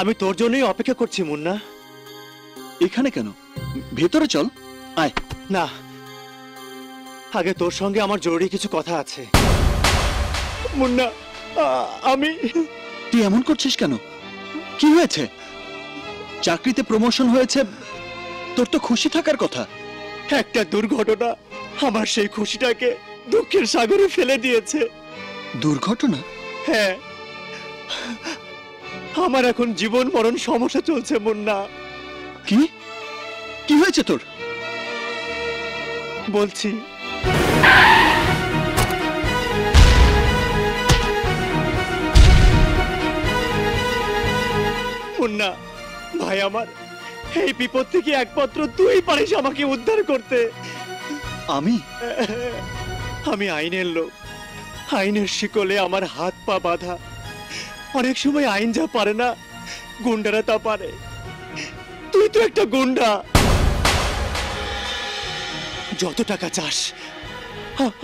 আমি তোর জন্যই অপেক্ষা করছি মুন্না। এখানে কেন? ভেতরে চল। আয়। না, আগে তোর সঙ্গে আমার জরুরি কিছু কথা আছে। মুন্না, আমি। তুই এমন করছিস কেন? কি হয়েছে? চাকরিতে প্রমোশন হয়েছে, তোর তো খুশি থাকার কথা। একটা দুর্ঘটনা আমার সেই খুশিটাকে দুঃখের সাগরে ফেলে দিয়েছে। দুর্ঘটনা? হ্যাঁ, আমার এখন জীবন মরণ সমস্যা চলছে মুন্না। কি কি হয়েছে তোর? বলছি। মুন্না ভাই আমার, এই বিপদ থেকে একমাত্র তুই পারিস আমাকে উদ্ধার করতে। আমি? আমি আইনের লোক, আইনের শিকলে আমার হাত পা বাঁধা। অনেক সময় আইন যা পারে না, গুন্ডারা তা পারে। তুই তো একটা গুন্ডা। যত টাকা চাস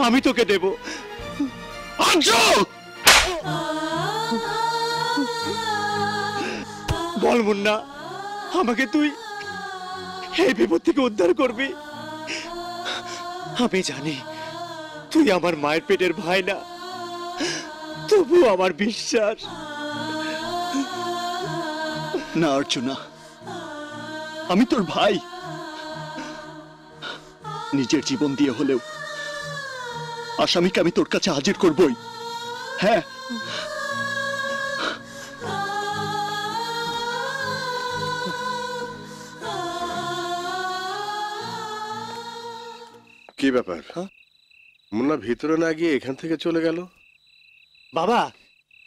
আমি তোকে দেব। বল মুন্না, আমাকে তুই এই বিপদ থেকে উদ্ধার করবি। আমি জানি তুই আমার মায়ের পেটের ভাই না, তবু আমার বিশ্বাস। না অর্চনা, আমি তোর ভাই। নিজের জীবন দিয়ে হলেও আসামিকে আমি তোর কাছে হাজির করবই। হ্যাঁ, কি ব্যাপার মুন্না ভিতরে না গিয়ে এখান থেকে চলে গেল? বাবা,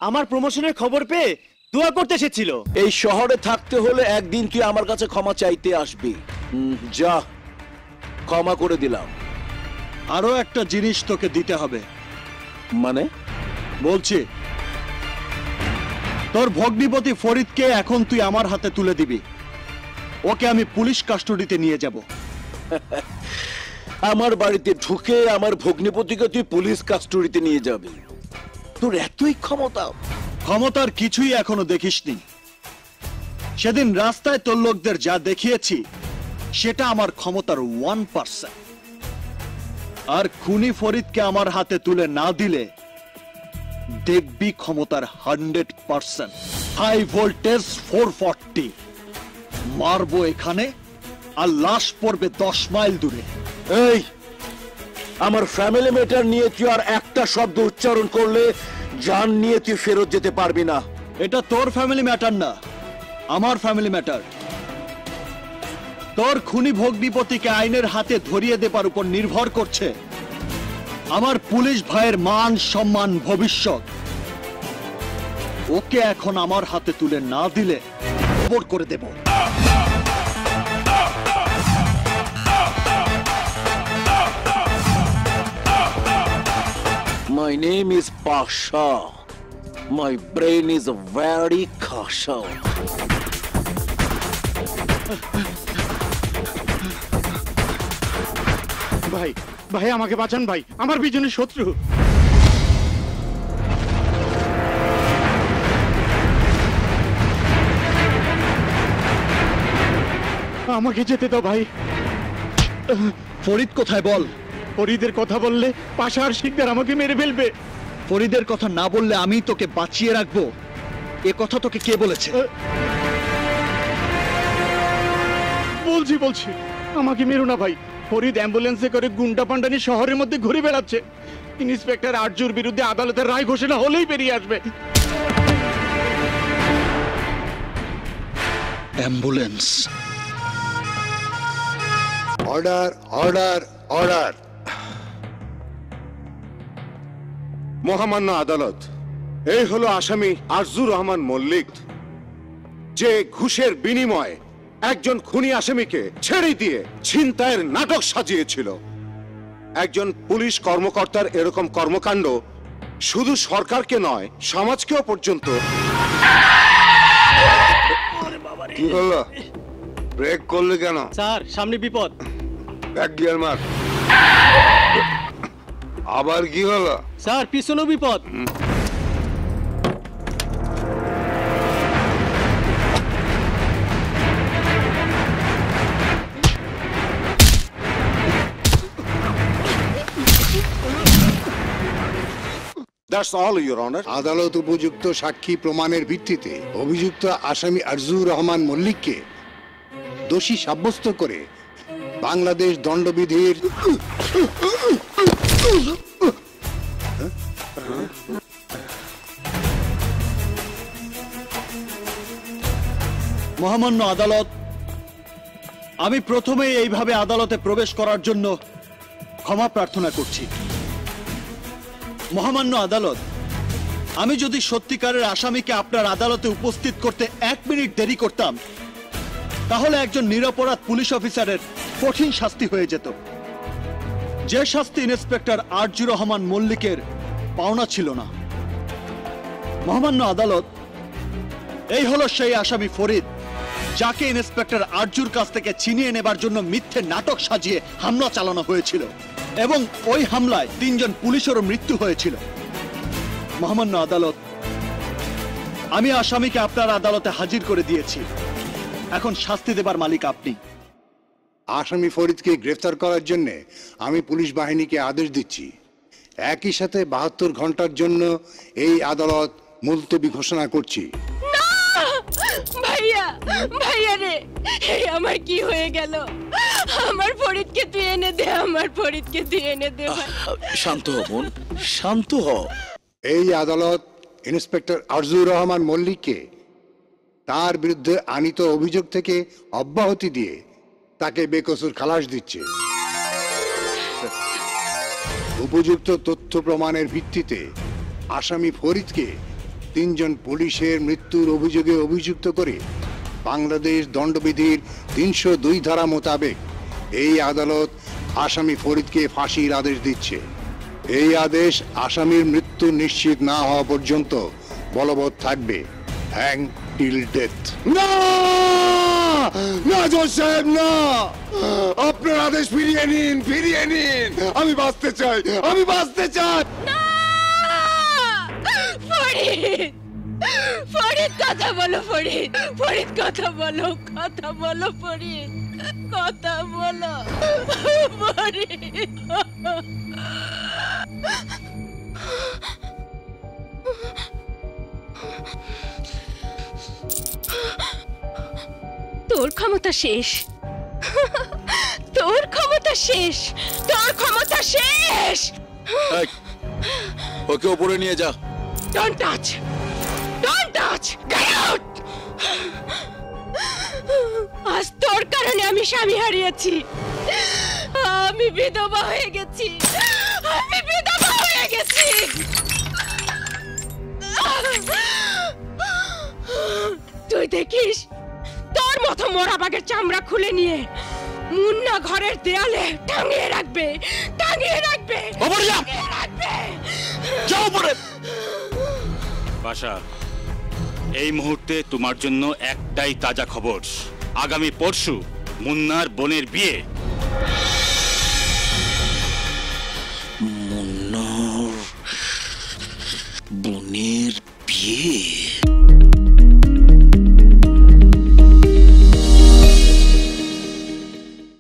আমার প্রমোশনের খবর পেয়ে দোয়া করতে এসেছিল। এই শহরে থাকতে হলে একদিন তুই আমার কাছে ক্ষমা চাইতে আসবি। যা, ক্ষমা করে দিলাম। আরো একটা জিনিস তোকে দিতে হবে। মানে? বলছি, তোর ভগ্নিপতি ফরিদকে এখন তুই আমার হাতে তুলে দিবি। ওকে আমি পুলিশ কাস্টডিতে নিয়ে যাব। আমার বাড়িতে ঢুকে আমার ভগ্নিপতিকে তুই পুলিশ কাস্টডিতে নিয়ে যাবি? তোর এতই ক্ষমতা? ক্ষমতার কিছুই এখনো দেখিসনি। সেদিন রাস্তায় তোর লোকদের যা দেখিয়েছি সেটা আমার ক্ষমতার 1%। আর খুনি ফরিদকে আমার হাতে তুলে না দিলে দেখবি ক্ষমতার 100%। হাই ভোল্টেজ 440 মারবো এখানে, আর লাশ পড়বে 10 মাইল দূরে। এই আমার ফ্যামিলি মেটার নিয়ে তুই আর একটা শব্দ উচ্চারণ করলে জান নিয়ে তুই ফেরত যেতে পারবি না। এটা তোর ফ্যামিলি ম্যাটার না, আমার ফ্যামিলি ম্যাটার। তোর খুনি ভগ্নিপতিকে আইনের হাতে ধরিয়ে দেবার উপর নির্ভর করছে আমার পুলিশ ভাইয়ের মান সম্মান ভবিষ্যৎ। ওকে এখন আমার হাতে তুলে না দিলে খবর করে দেব। My name is Pasha. My brain is very casual. Bhai, bhai, amake bachan bhai. Amar bijone shotru. Amake jete dao bhai. Forid kothay bol. ফরিদের কথা বললে পাশা আর শিকদার আমাকে মেরে ফেলবে। ফরিদের কথা না বললে আমি তোকে বাঁচিয়ে রাখবো, এ কথা তোকে কে বলেছে? বলছি আমাকে মেরো না ভাই। ফরিদ অ্যাম্বুলেন্সে করে গুন্ডা পান্ডানি শহরের মধ্যে ঘুরে বেড়াচ্ছে। ইন্সপেক্টর আরজুর বিরুদ্ধে আদালতের রায় ঘোষণা হলেই বেরিয়ে আসবে। অ্যাম্বুলেন্স! Order order order! মহামান্য আদালত, এই হলো আসামি আরজু রহমান মল্লিক, যে ঘুষের বিনিময়ে একজন খুনি আসামিকে ছেড়ে দিয়ে ছিনতাইয়ের নাটক সাজিয়েছিল। একজন পুলিশ কর্মকর্তার এরকম কর্মকাণ্ড শুধু সরকারকে নয়, সমাজকেও পর্যন্ত। কি হলো? ব্রেক করলে কেন? স্যার, সামনে বিপদ। ব্যাক গিয়ার মার। আবার কি হলো? স্যার, পিছনে বিপদ। That's all, Your Honor. আদালত উপযুক্ত সাক্ষী প্রমাণের ভিত্তিতে অভিযুক্ত আসামি আরজুর রহমান মল্লিককে দোষী সাব্যস্ত করে বাংলাদেশ দণ্ডবিধির মহামান্য আদালত আমি প্রথমে এইভাবে আদালতে প্রবেশ করার জন্য ক্ষমা প্রার্থনা করছি। মহামান্য আদালত আমি যদি সত্যিকারের আসামিকে আপনার আদালতে উপস্থিত করতে এক মিনিট দেরি করতাম তাহলে একজন নিরপরাধ পুলিশ অফিসারের কঠিন শাস্তি হয়ে যেত, যে শাস্তি ইন্সপেক্টর আরজু রহমান মল্লিকের পাওনা ছিল না। মহামান্য আদালত এই হলো সেই আসামি ফরিদ, যাকে ইন্সপেক্টর আরজুর কাছ থেকে ছিনিয়ে নেবার জন্য মিথ্যে নাটক সাজিয়ে হামলা চালানো হয়েছিল এবং ওই হামলায় তিনজন পুলিশেরও মৃত্যু হয়েছিল। মহামান্য আদালত আমি আসামিকে আপনার আদালতে হাজির করে দিয়েছি, এখন শাস্তি দেবার মালিক আপনি। আসামি ফরিদকে গ্রেফতার করার জন্য আমি পুলিশ বাহিনীকে আদেশ দিচ্ছি, একই সাথে 72 ঘন্টার জন্য এই আদালত মুলতবি ঘোষণা করছি। ভাইয়া ভাইয়া রে, আমার কি হয়ে গেল? আমার ফরিদকে তুই এনে দে, আমার ফরিদকে তুই এনে দে। শান্ত হ বোন, শান্ত হ। এই আদালত ইন্সপেক্টর আরজুর রহমান মল্লিককে তার বিরুদ্ধে আনিত অভিযোগ থেকে অব্যাহতি দিয়ে তাকে বেকসুর খালাস দিচ্ছে। উপযুক্ত তথ্য প্রমাণের ভিত্তিতে আসামি ফরিদকে তিনজন পুলিশের মৃত্যুর অভিযোগে অভিযুক্ত করে বাংলাদেশ দণ্ডবিধির ৩০২ ধারা মোতাবেক এই আদালত আসামি ফরিদকে ফাঁসির আদেশ দিচ্ছে। এই আদেশ আসামির মৃত্যু নিশ্চিত না হওয়া পর্যন্ত বলবৎ থাকবে। Hang till death. না না জজ সাহেব, না, আপনার আদেশ ফিরিয়ে নিন, ফিরিয়ে নিন। আমি বাঁচতে চাই, আমি বাঁচতে চাই। তোর ক্ষমতা শেষ, তোর ক্ষমতা শেষ, তোর ক্ষমতা শেষ। ওকে উপরে নিয়ে যা। Don't touch! Don't touch! Get out! আজ তোর কারণে আমি স্বামী হারিয়েছি, আমি বিধবা হয়ে গেছি, আমি বিধবা হয়ে গেছি। তুই দেখিস তোর মতো মোরাবাগের চামড়া খুলে নিয়ে মুন্না ঘরের দেয়ালে টাঙিয়ে রাখবে, টাঙিয়ে রাখবে। যাও উপরে। পাশা, এই মুহূর্তে তোমার জন্য একটাই তাজা খবর, আগামী পরশু মুন্নার বোনের বিয়ে।